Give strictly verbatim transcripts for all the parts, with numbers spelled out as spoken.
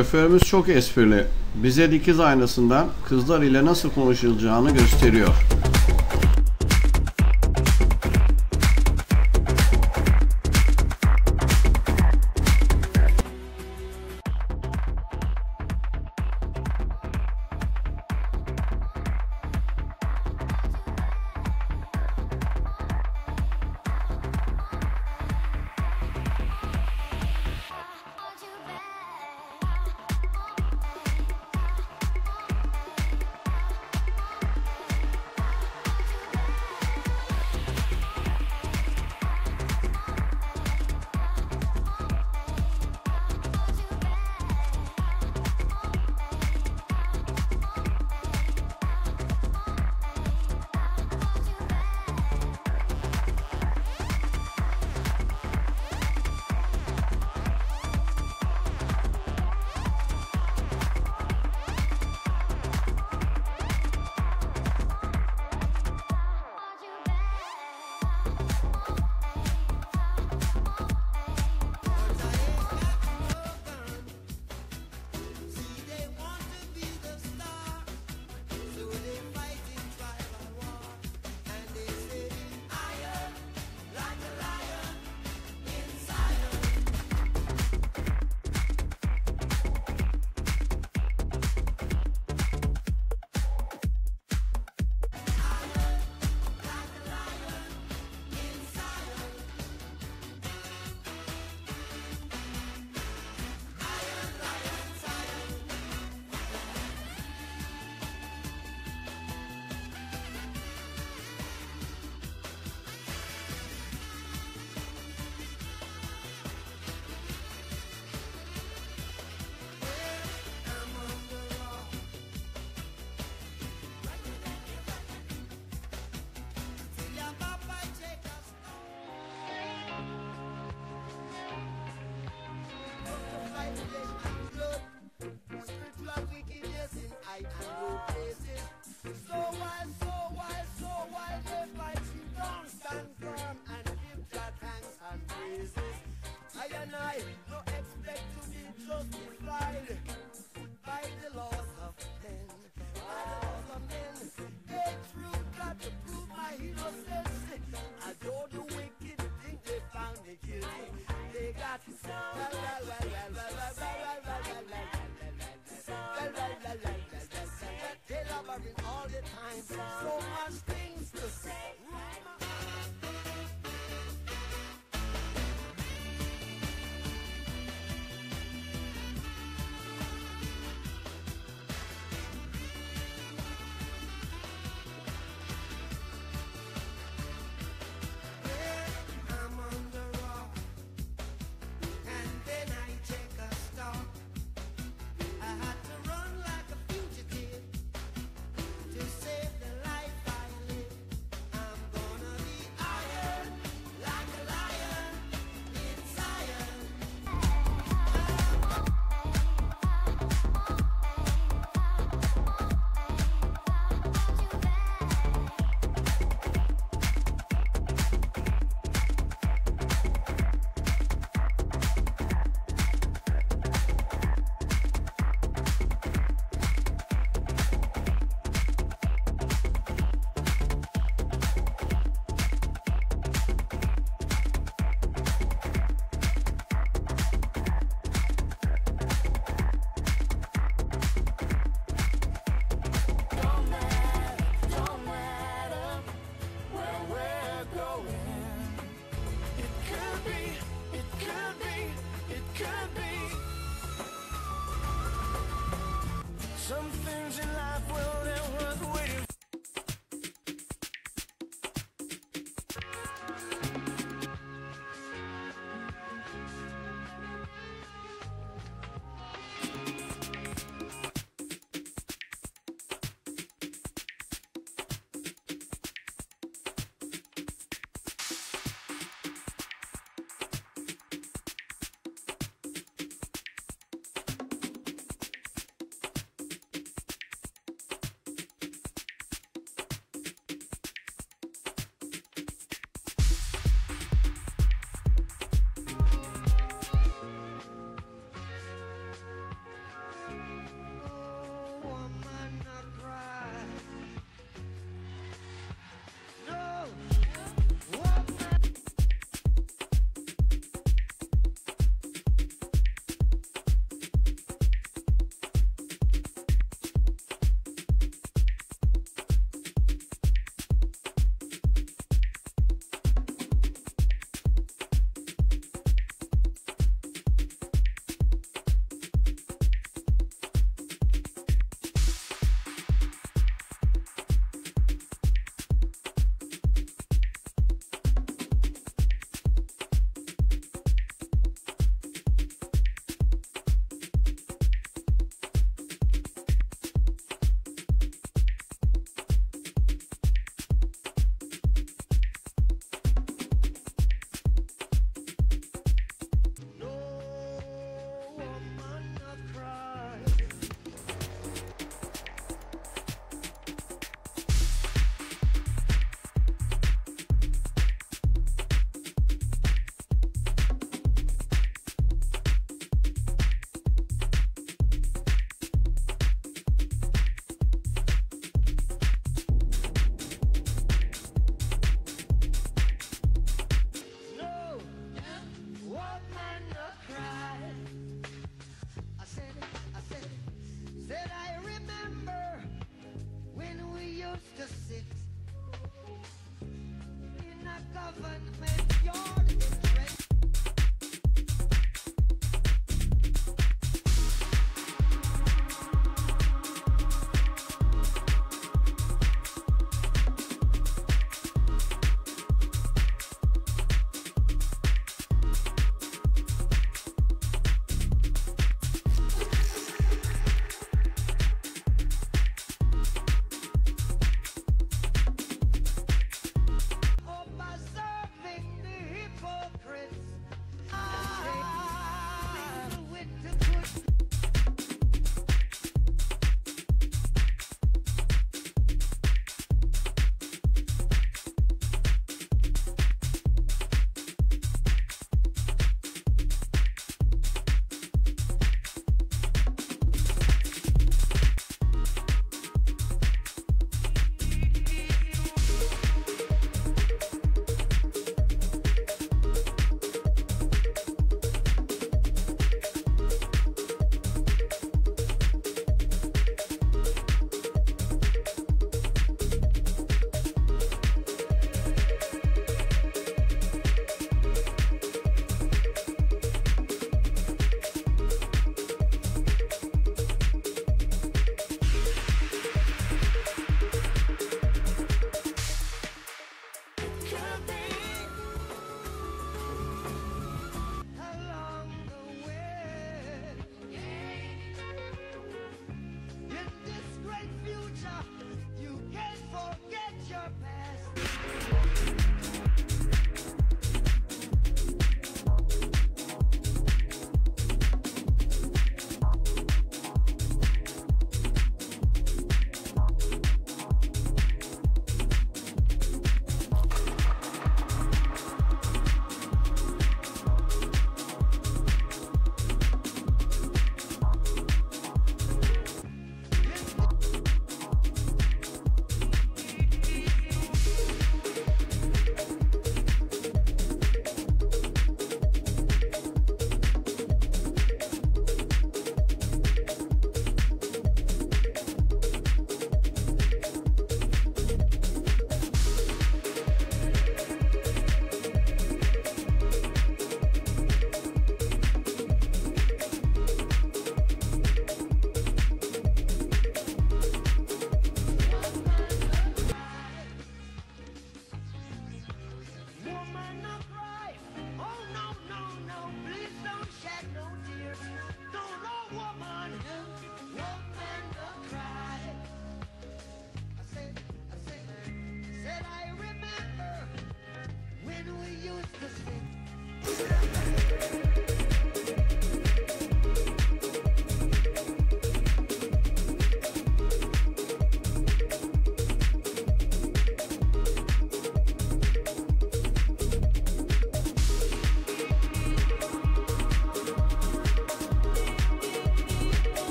Şoförümüz çok esprili. Bize dikiz aynasından kızlar ile nasıl konuşulacağını gösteriyor.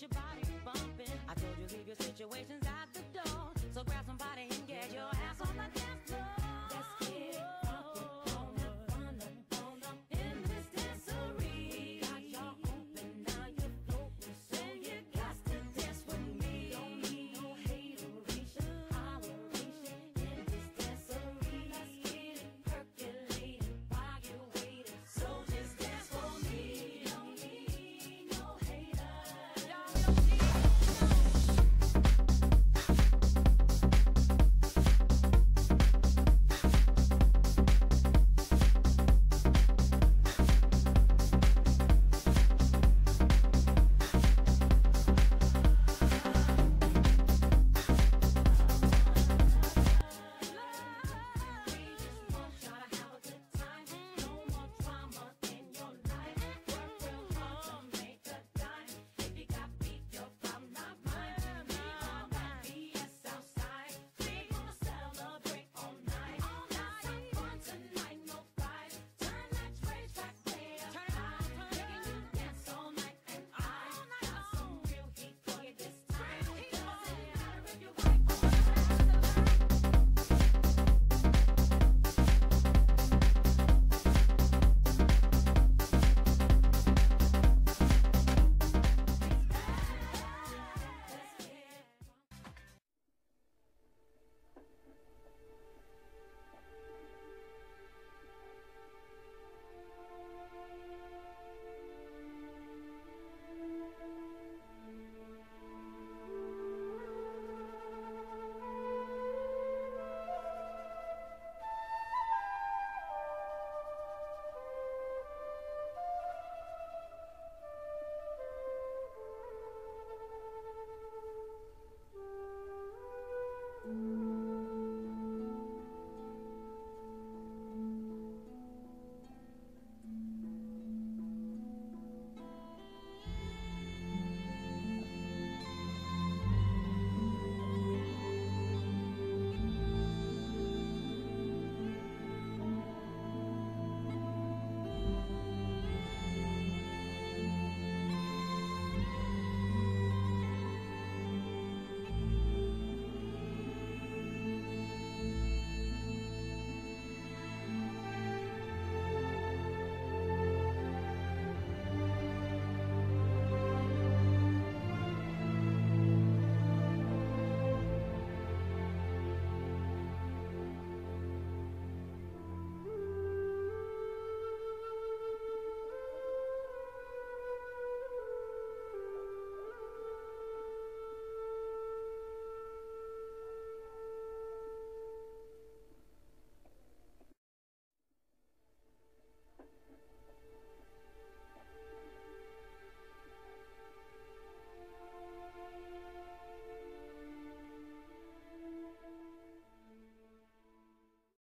Your body.